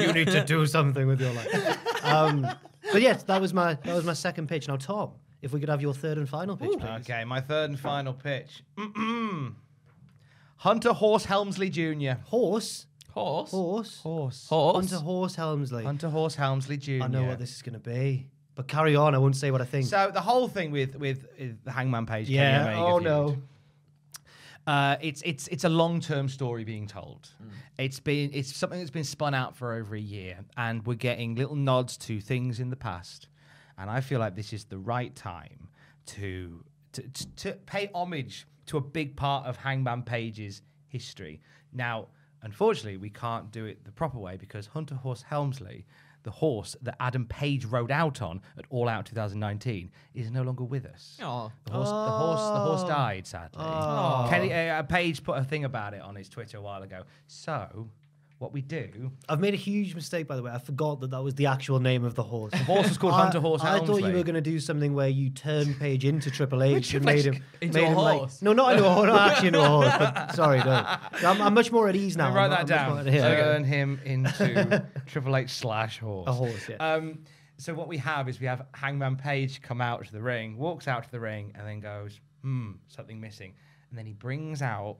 you need to do something with your life. Um, But yes, that was my that was my second pitch. Now, Tom, if we could have your third and final pitch, Ooh. please. Okay, my third and final pitch. Hunter Horse Helmsley Junior Horse? Horse? Horse? Horse. Horse? Hunter Horse Helmsley. Hunter Horse Helmsley Junior I know what this is going to be. But carry on, I won't say what I think. So the whole thing with with, with the Hangman Page. Yeah. Kenny Omega oh no. Feud, uh, it's it's it's a long term story being told. Mm. It's been it's something that's been spun out for over a year, and we're getting little nods to things in the past. And I feel like this is the right time to to to, to pay homage to a big part of Hangman Page's history. Now, unfortunately, we can't do it the proper way because Hunter Horse Helmsley, the horse that Adam Page rode out on at All Out twenty nineteen, is no longer with us. Oh. The, horse, oh. the horse the horse, died, sadly. Oh. Kenny, uh, Page put a thing about it on his Twitter a while ago. So, what we do... I've made a huge mistake, by the way. I forgot that that was the actual name of the horse. The horse was called I, Hunter Horse Helmsley. I thought you were going to do something where you turned Page into Triple H Which and made him... Into made a him horse? Like, no, not into a horse. Not actually into a horse. But sorry, no. I'm, I'm much more at ease now. I write that down. Turn him into Triple H slash horse. A horse, yeah. Um, so what we have is we have Hangman Page come out to the ring, walks out to the ring, and then goes, hmm, something missing. And then he brings out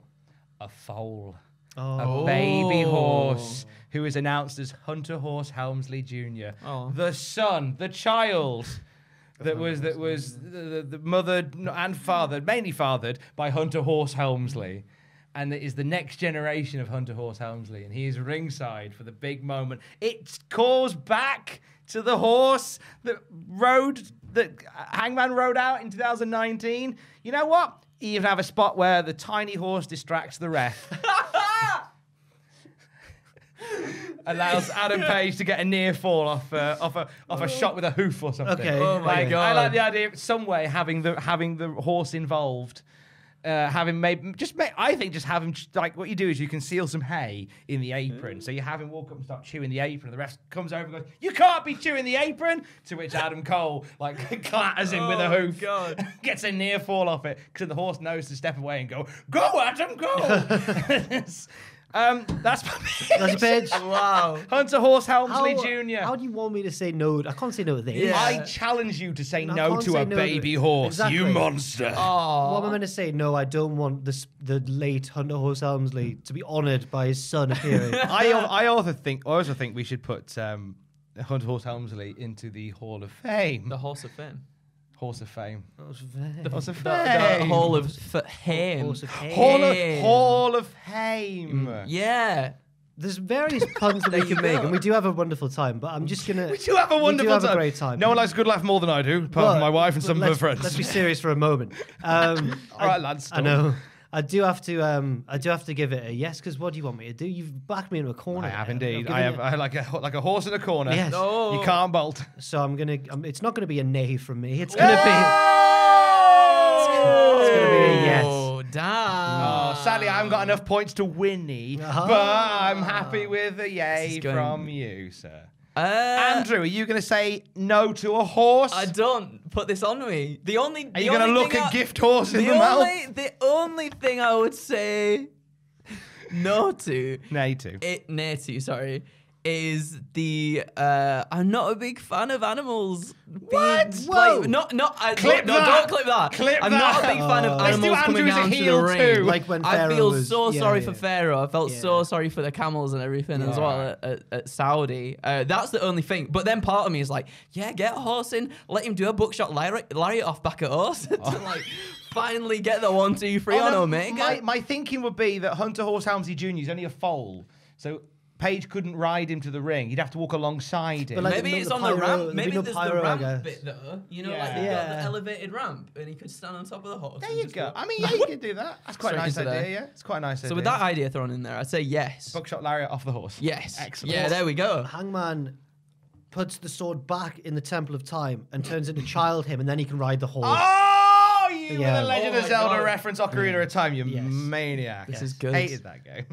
a foal. Oh. A baby horse who is announced as Hunter Horse Helmsley Junior Oh. The son, the child that was that was the, the mothered and fathered, mainly fathered by Hunter Horse Helmsley, and it is the next generation of Hunter Horse Helmsley, and he is ringside for the big moment. It calls back to the horse that rode that Hangman rode out in two thousand nineteen. You know what? You even have a spot where the tiny horse distracts the ref. Allows Adam Page to get a near fall off uh, off a off a shot with a hoof or something. Okay. Oh my like, god! I like the idea of some way having the having the horse involved, uh, having made just make, I think just having like what you do is you conceal some hay in the apron, mm. so you have him walk up and start chewing the apron. The ref comes over and goes, "You can't be chewing the apron!" To which Adam Cole like clatters him oh with a hoof, god. Gets a near fall off it because the horse knows to step away and go, "Go, Adam, go!" Um, that's my pitch. That's a pitch. Wow. Hunter Horse Helmsley how, Junior How do you want me to say no? I can't say no to this. Yeah. I challenge you to say and no to say a no baby to horse, exactly. You monster. Oh. What am I going to say? No, I don't want this, the late Hunter Horse Helmsley to be honoured by his son appearing. I, I, also think, I also think we should put um, Hunter Horse Helmsley into the Hall of Fame. The Horse of Fame. Horse of Fame. Horse of Fame. The, Horse of Fame. The, the Hall of Fame. Horse of Fame. Hall of, Hall of Fame. Mm. Yeah. There's various puns that they can make, and we do have a wonderful time, but I'm just going to... We do have a wonderful time. We do have time. a great time. No one likes a good laugh more than I do, apart but, from my wife and some of her friends. Let's be serious for a moment. Um, All right, lads. I know. I do have to. Um, I do have to give it a yes because what do you want me to do? You've backed me into a corner. I have indeed. I have. I like a like a horse in a corner. Yes. No. You can't bolt. So I'm gonna. Um, it's not gonna be a nay from me. It's gonna oh! be. Oh! It's gonna be a yes. Oh, damn. Oh, sadly, I haven't got enough points to Winnie, oh. but I'm happy with a yay going... from you, sir. Uh, Andrew, are you going to say no to a horse? I don't. Put this on me. The only the Are you going to look at gift horse in the, the only, mouth? The only thing I would say no to... Nay to. It, nay to, sorry. Is the... Uh, I'm not a big fan of animals. What? Being, Whoa. Like, not, not, I, clip no, that. No, don't clip that. Clip I'm that. not a big fan oh. of animals coming down to the ring. Like when I feel was, so yeah, sorry yeah. for Pharaoh. I felt yeah. so sorry for the camels and everything yeah. as well at, at, at Saudi. Uh, that's the only thing. But then part of me is like, yeah, get a horse in. Let him do a buckshot lariat off back at horse. to oh. like... Finally get the one, two, three oh, on no, Omega. My, my thinking would be that Hunter Horse Helmsley Junior is only a foal. So... Page couldn't ride him to the ring. He'd have to walk alongside him. Like maybe it's the on pyro, the ramp. Maybe no there's pyro, the ramp bit, though. You know, yeah. like yeah. the elevated ramp, and he could stand on top of the horse. There you go. Walk. I mean, yeah, you could do that. That's quite Straight a nice idea, there. yeah? It's quite a nice so idea. So with that idea thrown in there, I'd say yes. Buckshot lariat off the horse. Yes. Excellent. Yeah, there we go. Hangman puts the sword back in the Temple of Time and turns into Child Him, and then he can ride the horse. Oh, you yeah. were the Legend oh of Zelda God. reference Ocarina yeah. of Time, you yes. maniac. This yes. is good. Hated that game.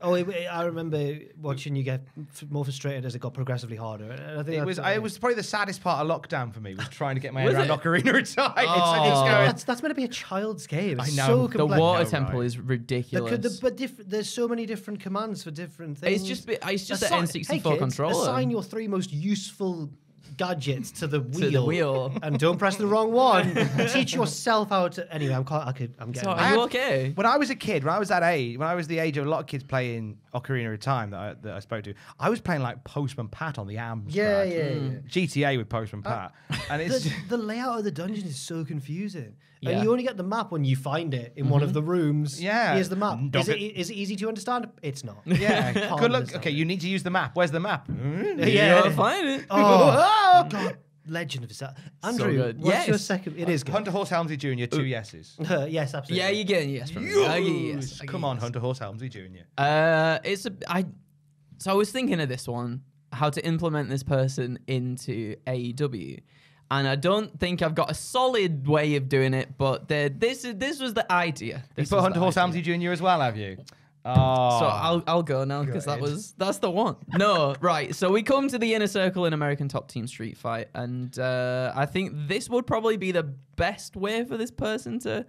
Oh, it, it, I remember watching you get more frustrated as it got progressively harder. I think it was. I, it was probably the saddest part of lockdown for me was trying to get my head around it? Ocarina of Time. Oh. It's, it's that's, that's meant to be a child's game. It's I know. So the water no, temple right. is ridiculous. The, the, but diff, there's so many different commands for different things. It's just. It's just the N sixty-four hey kids, controller. Assign your three most useful gadgets to the wheel. To the wheel. And don't press the wrong one. Teach yourself how to... Anyway, I'm quite, I could, I'm getting... So, are you okay? When I was a kid, when I was that age, when I was the age of a lot of kids playing Ocarina of Time that I, that I spoke to, I was playing like Postman Pat on the A M S. Yeah, yeah, mm. yeah. G T A with Postman uh, Pat. And it's the, the layout of the dungeon is so confusing. Yeah. And you only get the map when you find it in mm-hmm. one of the rooms. Yeah. Here's the map. Is it, is it easy to understand? It's not. Yeah. Good luck. Okay, it. You need to use the map. Where's the map? Mm-hmm. Yeah. You gotta find it. Oh, oh God. Legend of Zelda. Andrew, so what's yes. your second? It is good. Hunter Horse Helmsley Junior, two yeses. Uh, yes, absolutely. Yeah, you're getting a yes from me. Yes. Come on, yes. Hunter Horse Helmsley Junior Uh, it's a, I, so I was thinking of this one, how to implement this person into A E W. And I don't think I've got a solid way of doing it, but this this was the idea. This you put Hunter Horse Helmsley Junior as well, have you? Oh. So I'll I'll go now because that was that's the one. No, right. So we come to the Inner Circle in American Top Team Street Fight, and uh, I think this would probably be the best way for this person to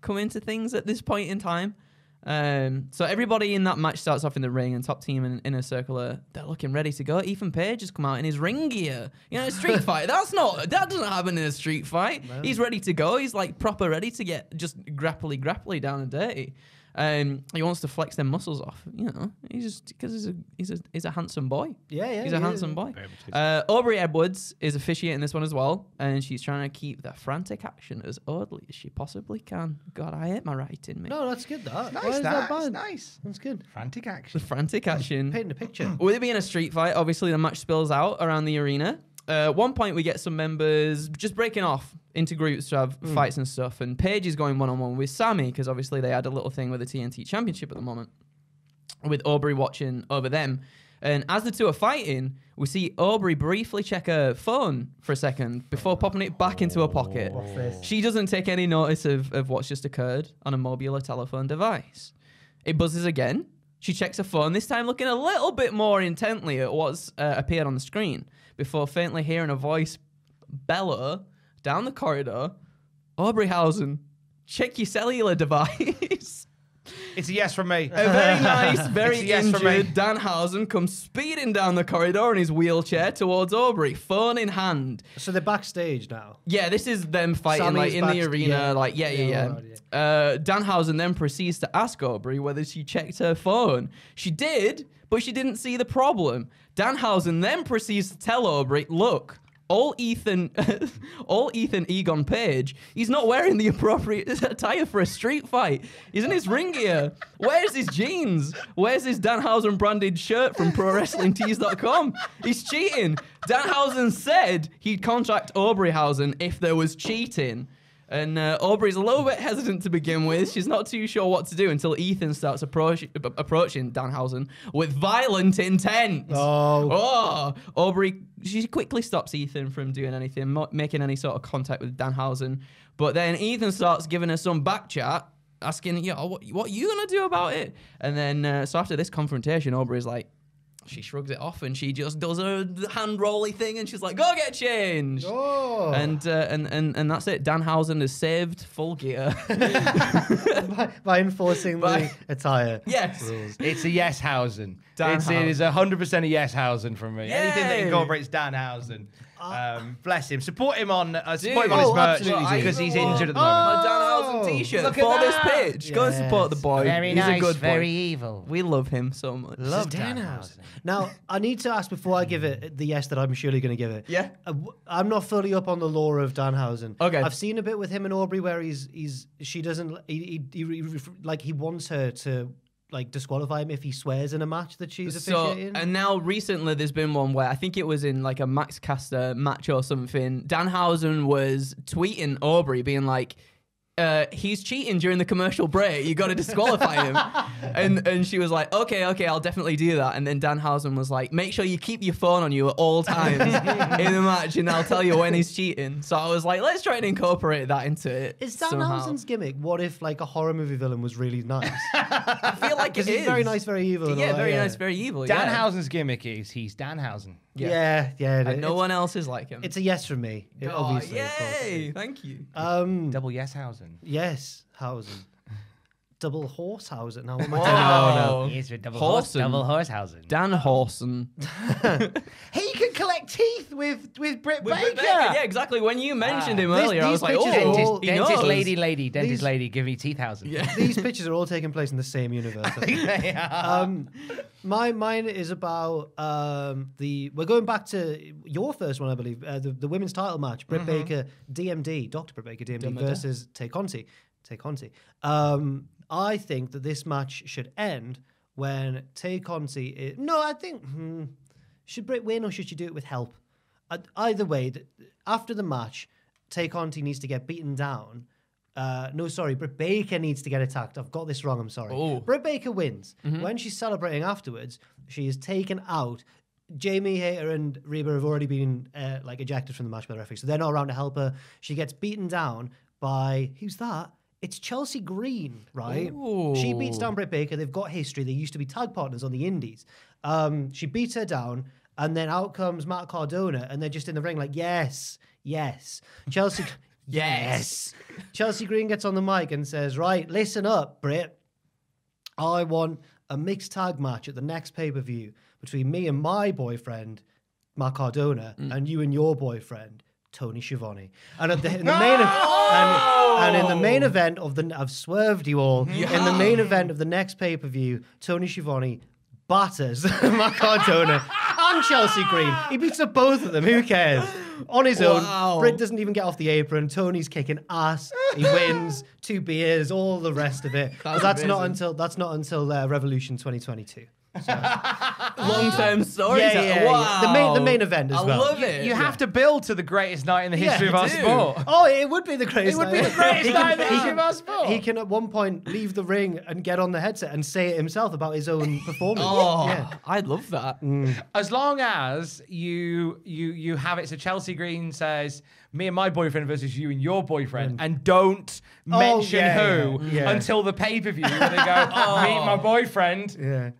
come into things at this point in time. Um, so everybody in that match starts off in the ring, and Top Team and Inner Circle are, they're looking ready to go. Ethan Page has come out in his ring gear. You know, a street fight. That's not, that doesn't happen in a street fight. Man. He's ready to go. He's like proper ready to get just grapply, grapply down and dirty. Um, he wants to flex their muscles off. You know, he's just because he's a he's a he's a handsome boy. Yeah, yeah. He's a yeah, handsome yeah. boy. Uh, Aubrey Edwards is officiating this one as well, and she's trying to keep the frantic action as orderly as she possibly can. God, I hate my writing, mate. No, that's good. That nice. That, that that's nice. That's good. Frantic action. The frantic action. Painting a picture. With it being a street fight, obviously the match spills out around the arena. Uh, at one point, we get some members just breaking off into groups to have mm. fights and stuff. And Paige is going one-on-one with Sammy because obviously they had a little thing with the T N T Championship at the moment with Aubrey watching over them. And as the two are fighting, we see Aubrey briefly check her phone for a second before popping it back into her pocket. Oh. She doesn't take any notice of, of what's just occurred on a mobile telephone device. It buzzes again. She checks her phone, this time looking a little bit more intently at what's uh, appeared on the screen before faintly hearing a voice bellow down the corridor, Aubreyhausen, check your cellular device. It's a yes from me. A very nice, very yes injured Danhausen comes speeding down the corridor in his wheelchair towards Aubrey, phone in hand. So they're backstage now? Yeah, this is them fighting Sammy's like in the arena. Yeah. Like, yeah, yeah, yeah. yeah. yeah. Uh, Danhausen then proceeds to ask Aubrey whether she checked her phone. She did, but she didn't see the problem. Danhausen then proceeds to tell Aubrey, look, All Ethan, all Ethan Egon Page, he's not wearing the appropriate attire for a street fight. He's in his ring gear. Where's his jeans? Where's his Danhausen branded shirt from Pro Wrestling Tees dot com? He's cheating. Danhausen said he'd contract Aubreyhausen if there was cheating. And uh, Aubrey's a little bit hesitant to begin with. She's not too sure what to do until Ethan starts approach approaching Danhausen with violent intent. Oh. oh. Aubrey, she quickly stops Ethan from doing anything, making any sort of contact with Danhausen. But then Ethan starts giving her some back chat, asking, Yo, what, what are you going to do about it? And then, uh, so after this confrontation, Aubrey's like, she shrugs it off and she just does her hand rolly thing and she's like, go get changed. Oh. And, uh, and and and that's it. Danhausen has saved Full Gear. by, by enforcing by, the attire. Yes. Rules. It's a yes Hausen. It's, it is one hundred percent a yes Hausen from me. Yay. Anything that incorporates Danhausen. Uh, um, bless him. Support him on, uh, support him on his merch because he's injured at the moment. Oh, my Danhausen t-shirt for this pitch. Yes. Go and support the boy. Very he's nice, a good boy. Very evil. We love him so much. Love Danhausen. Now, I need to ask before I give it the yes that I'm surely going to give it. Yeah. Uh, I'm not fully up on the lore of Danhausen. Okay. I've seen a bit with him and Aubrey where he's he's she doesn't he, he, he like he wants her to. Like, disqualify him if he swears in a match that she's officiating. So, and now recently there's been one where I think it was in like a Max Caster match or something. Danhausen was tweeting Aubrey being like, uh, he's cheating during the commercial break. You got to disqualify him. And and she was like, okay, okay, I'll definitely do that. And then Danhausen was like, make sure you keep your phone on you at all times in the match and I'll tell you when he's cheating. So I was like, let's try and incorporate that into it. Is Danhausen's gimmick, what if like a horror movie villain was really nice? I feel like it is. He's very nice, very evil. Yeah, very nice, very evil. Danhausen's gimmick is he's Danhausen. Yeah, yeah. yeah and no one else is like him. It's a yes from me, it, oh, obviously. Yay, thank you. Um, Double yes Hausen. Yes, Hausen. double horse housing. No, am I oh, no, no. He is with double horse, double horse housing. Danhausen. He can collect teeth with with Britt with Baker. Baker. Yeah, exactly. When you mentioned ah, him this, earlier, I was like, oh, dentist, dentist lady, lady, dentist these, lady, give me teeth housing. Yeah. These pictures are all taking place in the same universe. I think they are. Um, my mine is about um, the. We're going back to your first one, I believe, uh, the the women's title match: Britt mm-hmm. Baker D M D, Doctor Britt Baker D M D Dumada. versus Tay Conti. Tay Conti. Um, I think that this match should end when Tay Conti. Is, no, I think hmm, should Britt win or should she do it with help? Uh, either way, th after the match, Tay Conti needs to get beaten down. Uh, no, sorry, Britt Baker needs to get attacked. I've got this wrong. I'm sorry. Oh. Britt Baker wins. Mm-hmm. When she's celebrating afterwards, she is taken out. Jamie Hayter and Reba have already been uh, like ejected from the match by the referee, so they're not around to help her. She gets beaten down by who's that? It's Chelsea Green, right? Ooh. She beats down Britt Baker. They've got history. They used to be tag partners on the indies. Um, she beats her down, and then out comes Matt Cardona, and they're just in the ring like, yes, yes. Chelsea, yes. Chelsea Green gets on the mic and says, right, listen up, Britt. I want a mixed tag match at the next pay-per-view between me and my boyfriend, Matt Cardona, mm. and you and your boyfriend, Tony Schiavone. And at the, in the main oh! and, and in the main event of the I've swerved you all. Yeah. In the main event of the next pay-per-view, Tony Schiavone batters Matt Cardona and Chelsea Green. He beats up both of them. Who cares? On his wow. own. Britt doesn't even get off the apron. Tony's kicking ass. He wins. Two beers, all the rest of it. That's, that's not until that's not until uh, Revolution twenty twenty-two. So. Long-term story. Yeah, yeah, wow. yeah. The main, the main event as I well. I love it. You, you have to build to the greatest night in the history yeah, of our do. sport. Oh, it would be the greatest. It would night. be the greatest night in the history of our sport. He can at one point leave the ring and get on the headset and say it himself about his own performance. Oh, yeah. I'd love that. Mm. As long as you you you have it. So Chelsea Green says, me and my boyfriend versus you and your boyfriend, mm. and don't oh, mention yeah, who yeah, yeah. until the pay-per-view where they go, oh, meet my boyfriend. Yeah.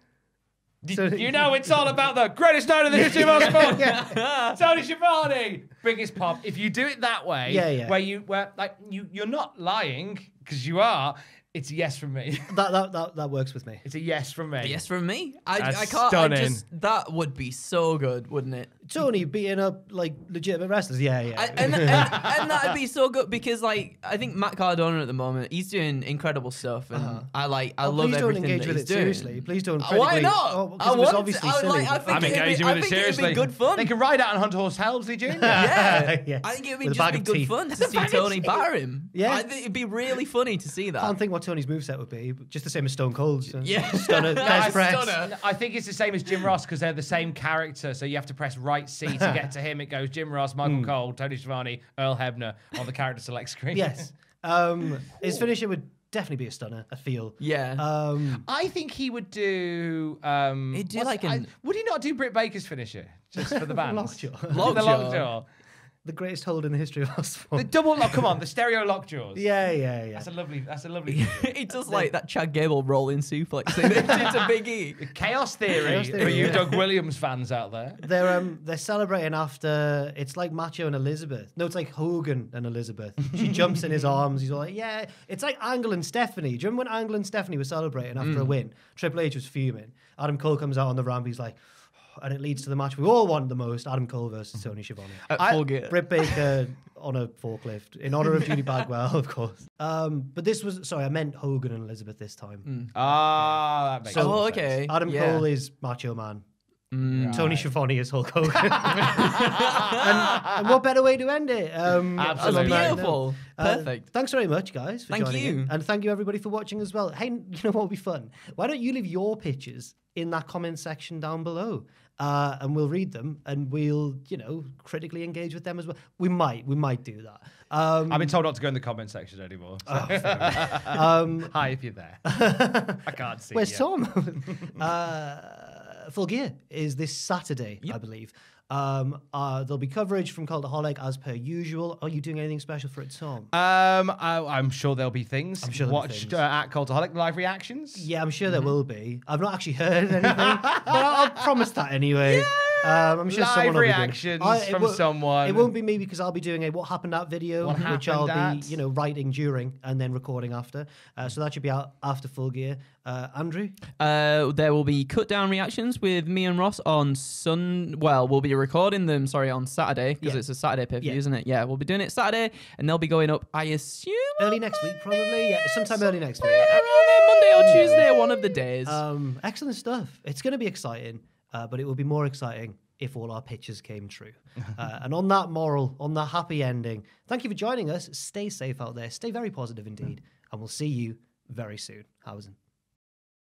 D so, you know it's all about the greatest night in the history of our sport. Yeah. Tony Schiavone, biggest pop. If you do it that way, yeah, yeah. where you where like you you're not lying because you are. It's a yes from me. That, that that that works with me. It's a yes from me. A yes from me. I That's I can't. Stunning. I just, that would be so good, wouldn't it? Tony beating up like legitimate wrestlers. Yeah, yeah. I, and, and, and that'd be so good because like I think Matt Cardona at the moment he's doing incredible stuff, and uh-huh. I like I oh, love everything that he's doing. Please don't engage with it doing. seriously. Please don't. Uh, why not? Oh, I want. Obviously I, like, I think I'm engaging be, with I think it seriously. It'd be good fun. They can ride out on Hunter Horse Helmsley Junior Yeah. Yes. I think it would be with just be good teeth. fun to see Tony bar him. Yeah. I think it'd be really funny to see that. I think Tony's moveset would be just the same as Stone Cold. So. Yeah, stunner, no, stunner. I think it's the same as Jim Ross because they're the same character. So you have to press right C to get to him. It goes Jim Ross, Michael mm. Cole, Tony Schiavone, Earl Hebner on the character select screen. Yes, um, his finisher would definitely be a stunner. I feel. Yeah. Um, I think he would do. Um, He'd do like an... I, would he not do Britt Baker's finisher just for the band? Lockjaw. Lockjaw. The Lockjaw. The greatest hold in the history of our sport. The double lock, come on, the stereo lock jaws. Yeah, yeah, yeah. That's a lovely, that's a lovely. He does like it. That Chad Gable rolling suplex thing. It's a big E. Chaos theory, Chaos theory for you yeah. Doug Williams fans out there. They're um they're celebrating after, it's like Macho and Elizabeth. No, it's like Hogan and Elizabeth. She jumps in his arms, he's all like, yeah. It's like Angle and Stephanie. Do you remember when Angle and Stephanie were celebrating after mm. a win? Triple H was fuming. Adam Cole comes out on the ramp, he's like, and it leads to the match we all want the most, Adam Cole versus Tony Schiavone. At Full Gear. Britt Baker on a forklift, in honour of Judy Bagwell, of course. Um, but this was, sorry, I meant Hogan and Elizabeth this time. Ah, mm. oh, that makes so, sense. okay. Adam yeah. Cole is Macho Man. Mm. Right. Tony Schiavone is Hulk Hogan. and, and what better way to end it? Um, Absolutely. Beautiful. Uh, Perfect. Thanks very much, guys, for thank joining you. In. And thank you, everybody, for watching as well. Hey, you know what would be fun? Why don't you leave your pictures in that comment section down below? Uh, and we'll read them and we'll, you know, critically engage with them as well. We might, we might do that. Um, I've been told not to go in the comment section anymore. So. Oh, um, hi, if you're there. I can't see Where's you. Where's Tom? uh... Full Gear is this Saturday, yep. I believe. Um, uh, there'll be coverage from Cultaholic as per usual. Are you doing anything special for it, Tom? Um, I, I'm sure there'll be things. I'm sure there'll Watched, be things. Uh, at Cultaholic live reactions. Yeah, I'm sure mm-hmm. there will be. I've not actually heard anything, but I'll, I'll promise that anyway. Yeah. Um, I'm sure Live someone reactions will be doing. I, from will, someone. It won't be me because I'll be doing a What Happened At video, what which I'll at? be you know writing during and then recording after. Uh, so that should be out after Full Gear. Uh, Andrew? Uh, there will be cut down reactions with me and Ross on Sun. Well, we'll be recording them, sorry, on Saturday because yeah. it's a Saturday pay-per-view, yeah. isn't it? Yeah, we'll be doing it Saturday and they'll be going up, I assume. Early next week, probably. Yeah, sometime Some early next week. Monday or Tuesday, one of the days. Um, excellent stuff. It's going to be exciting. Uh, but it would be more exciting if all our pitches came true. Uh, and on that moral, on that happy ending, thank you for joining us. Stay safe out there. Stay very positive indeed. Yeah. And we'll see you very soon. Howzen.